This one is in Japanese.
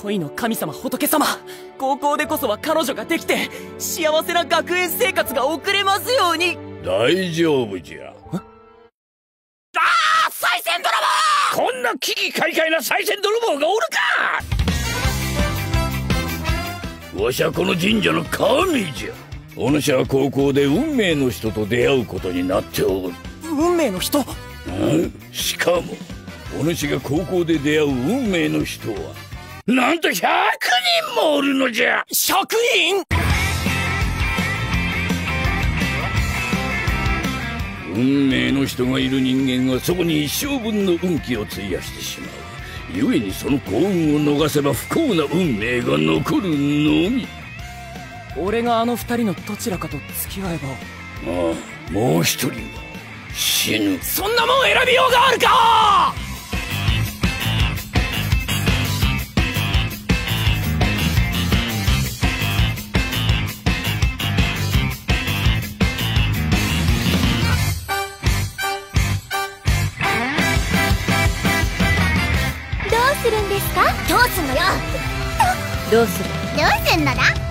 恋の神様仏様、高校でこそは彼女ができて幸せな学園生活が送れますように。大丈夫じゃ。ああ、賽銭泥棒！こんな危機快快な賽銭泥棒がおるか！わしゃこの神社の神じゃ。お主は高校で運命の人と出会うことになっておる。運命の人？うん、しかもお主が高校で出会う運命の人はなんと100人もおるのじゃ。100人！運命の人がいる人間はそこに一生分の運気を費やしてしまう。故にその幸運を逃せば不幸な運命が残るのみ。俺があの二人のどちらかと付き合えば、ああ、もう一人は死ぬ。そんなもん選びようがあるか！どうするんですか？どうすんのよ。どうするのだ？